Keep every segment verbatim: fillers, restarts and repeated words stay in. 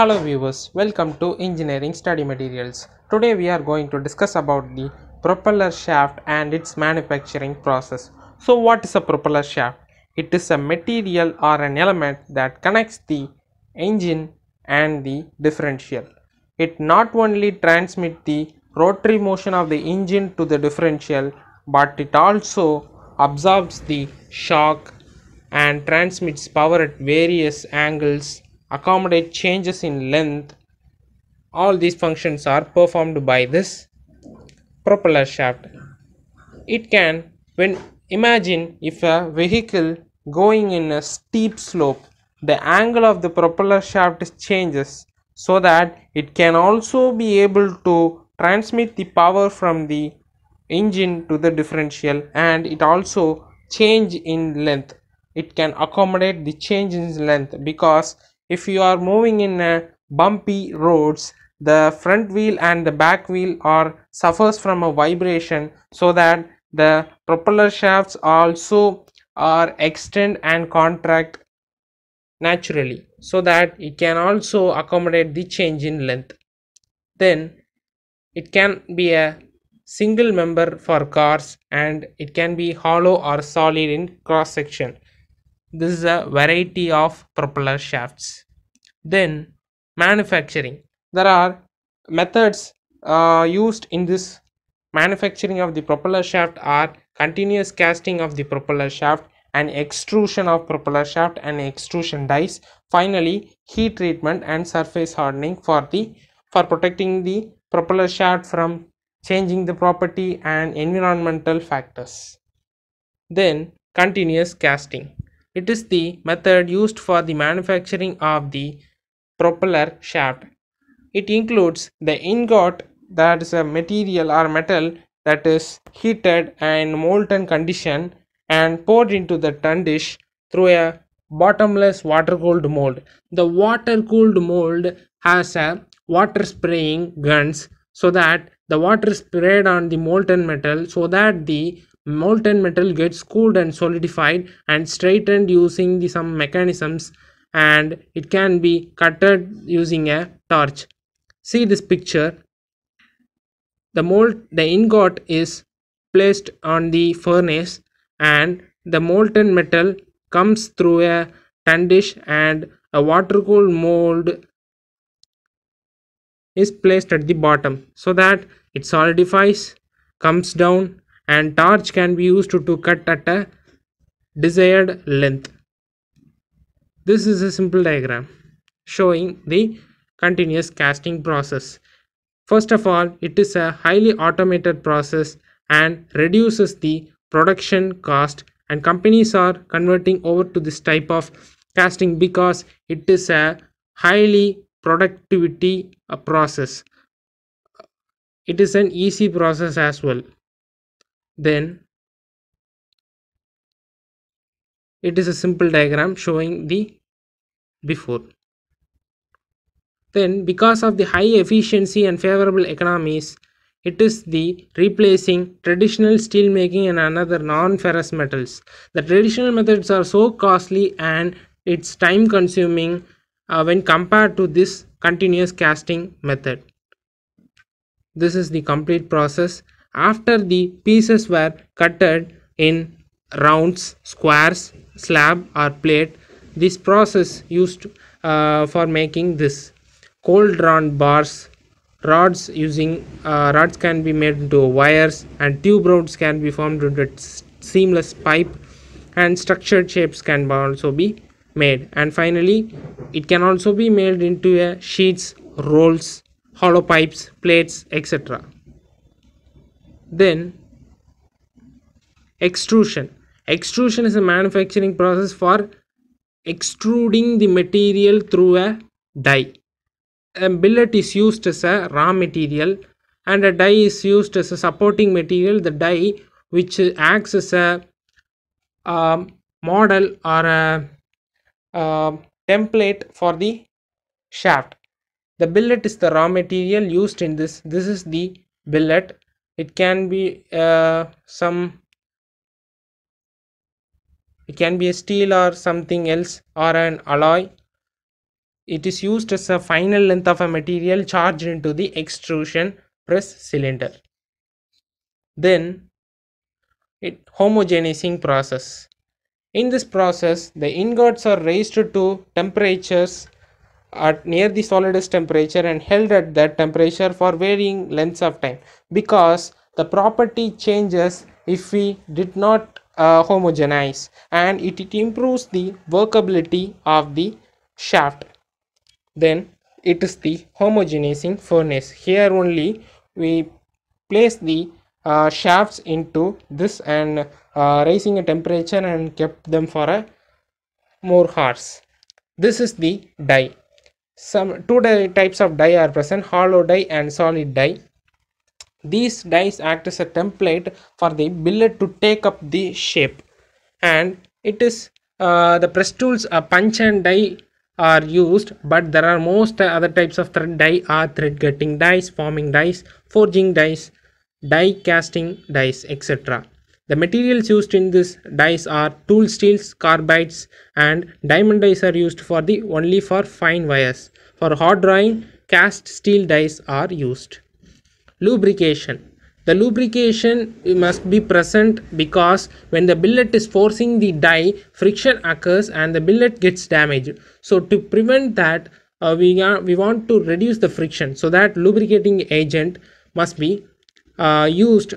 Hello viewers, welcome to Engineering Study Materials. Today we are going to discuss about the propeller shaft and its manufacturing process. So what is a propeller shaft? It is a material or an element that connects the engine and the differential. It not only transmits the rotary motion of the engine to the differential, but it also absorbs the shock and transmits power at various angles, accommodate changes in length. All these functions are performed by this propeller shaft. It can, when imagine if a vehicle going in a steep slope, the angle of the propeller shaft changes so that it can also be able to transmit the power from the engine to the differential, and it also change in length. It can accommodate the change in length, because if you are moving in a bumpy roads, the front wheel and the back wheel are suffers from a vibration, so that the propeller shafts also are extend and contract naturally, so that it can also accommodate the change in length. Then it can be a single member for cars, and it can be hollow or solid in cross section. This is a variety of propeller shafts. Then manufacturing. There are methods uh, used in this manufacturing of the propeller shaft are continuous casting of the propeller shaft, and extrusion of propeller shaft and extrusion dies. Finally, heat treatment and surface hardening for the for protecting the propeller shaft from changing the property and environmental factors. Then continuous casting. It is the method used for the manufacturing of the propeller shaft. It includes the ingot, that is a material or metal that is heated in molten condition and poured into the tun dish through a bottomless water-cooled mold. The water-cooled mold has a water spraying guns, so that the water sprayed on the molten metal, so that the molten metal gets cooled and solidified and straightened using the some mechanisms, and it can be cutted using a torch. See this picture. The mold, the ingot is placed on the furnace, and the molten metal comes through a tun dish, and a water cooled mold is placed at the bottom, so that it solidifies, comes down, and torch can be used to, to cut at a desired length. This is a simple diagram showing the continuous casting process. First of all, it is a highly automated process and reduces the production cost, and companies are converting over to this type of casting because it is a highly productivity process. It is an easy process as well. Then it is a simple diagram showing the before. Then, because of the high efficiency and favorable economies, it is the replacing traditional steel making and another non-ferrous metals. The traditional methods are so costly and it's time consuming uh, when compared to this continuous casting method. This is the complete process. After the pieces were cutted in rounds, squares, slab or plate, this process used uh, for making this cold drawn bars, rods using uh, rods can be made into wires, and tube rods can be formed into seamless pipe, and structured shapes can also be made, and finally it can also be made into uh, sheets, rolls, hollow pipes, plates, et cetera. Then extrusion. Extrusion is a manufacturing process for extruding the material through a die. A billet is used as a raw material, and a die is used as a supporting material. The die, which acts as a uh, model or a uh, template for the shaft. The billet is the raw material used in this. This is the billet. It can be uh, some, it can be a steel or something else or an alloy. It is used as a final length of a material charged into the extrusion press cylinder. Then it homogenizing process. In this process, the ingots are raised to temperatures at near the solidest temperature and held at that temperature for varying lengths of time, because the property changes if we did not uh, homogenize, and it, it improves the workability of the shaft. Then it is the homogenizing furnace. Here only we place the uh, shafts into this and uh, raising a temperature and kept them for a more hours. This is the die. Some two types of die are present: hollow die and solid die. These dies act as a template for the billet to take up the shape, and it is uh, the press tools a uh, punch and die are used, but there are most other types of thread die are thread cutting dies, forming dies, forging dies, die casting dies, et cetera. The materials used in this dies are tool steels, carbides, and diamond dies are used for the only for fine wires. For hot drawing, cast steel dies are used. Lubrication. The lubrication must be present because when the billet is forcing the die, friction occurs and the billet gets damaged. So to prevent that, uh, we, are, we want to reduce the friction, so that lubricating agent must be uh, used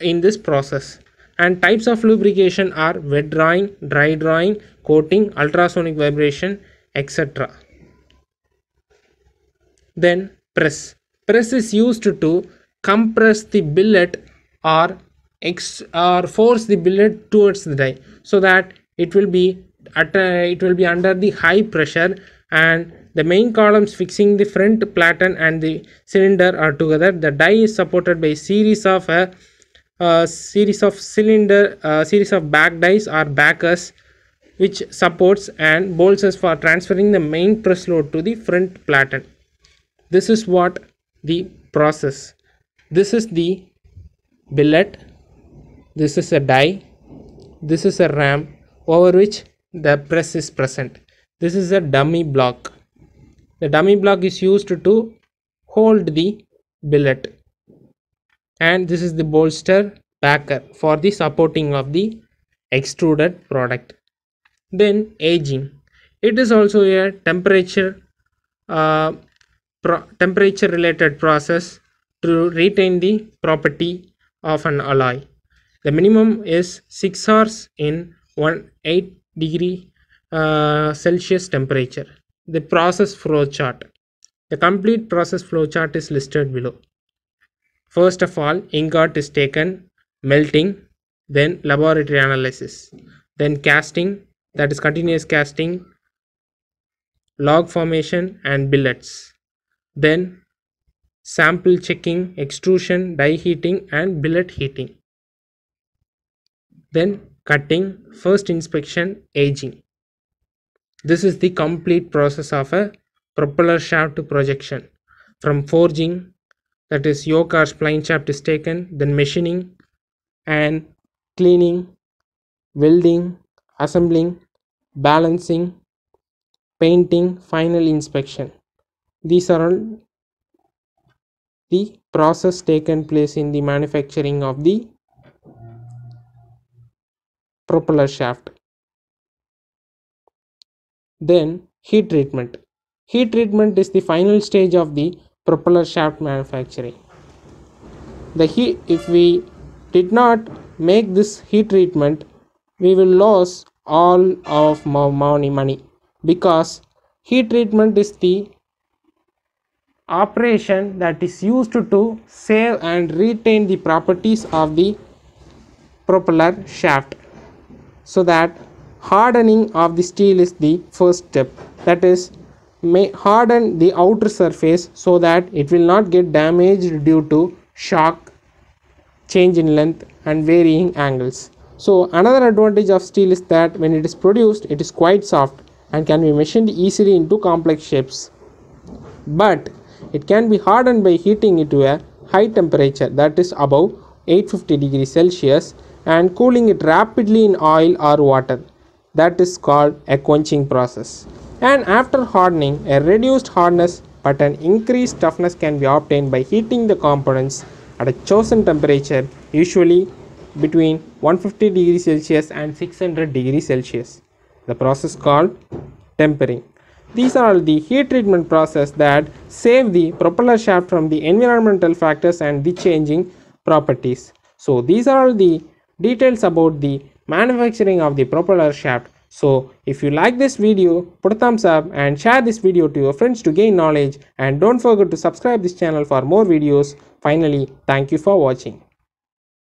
in this process. And types of lubrication are wet drawing, dry drawing, coating, ultrasonic vibration, et cetera. Then press. Press is used to compress the billet or, ex or force the billet towards the die, so that it will be at a, it will be under the high pressure, and the main columns fixing the front platen and the cylinder are together. The die is supported by series of a, a series of cylinder a series of back dies or backers, which supports and bolsters for transferring the main press load to the front platen. This is what the process. This is the billet, this is a die, this is a ram over which the press is present. This is a dummy block. The dummy block is used to hold the billet, and this is the bolster backer for the supporting of the extruded product. Then aging. It is also a temperature uh, pro temperature related process to retain the property of an alloy. The minimum is six hours in one hundred eight degree uh, Celsius temperature. The process flow chart. The complete process flow chart is listed below. First of all, ingot is taken, melting, then laboratory analysis, then casting, that is continuous casting, log formation and billets, then sample checking, extrusion, die heating and billet heating. Then cutting, first inspection, aging. This is the complete process of a propeller shaft to projection. From forging, that is yoke or spline shaft is taken, then machining and cleaning, welding, assembling, balancing, painting, final inspection. These are all the process taken place in the manufacturing of the propeller shaft. Then heat treatment. Heat treatment is the final stage of the propeller shaft manufacturing. The heat, if we did not make this heat treatment, we will lose all of money money because heat treatment is the operation that is used to save and retain the properties of the propeller shaft, so that hardening of the steel is the first step, that is may harden the outer surface so that it will not get damaged due to shock, change in length and varying angles. So another advantage of steel is that when it is produced, it is quite soft and can be machined easily into complex shapes, but it can be hardened by heating it to a high temperature, that is above eight hundred fifty degrees Celsius, and cooling it rapidly in oil or water. That is called a quenching process. and after hardening, a reduced hardness but an increased toughness can be obtained by heating the components at a chosen temperature, usually between one hundred fifty degrees Celsius and six hundred degrees Celsius. The process called tempering. These are the heat treatment process that save the propeller shaft from the environmental factors and the changing properties. So these are all the details about the manufacturing of the propeller shaft. So if you like this video, put a thumbs up and share this video to your friends to gain knowledge, and don't forget to subscribe this channel for more videos. Finally, thank you for watching.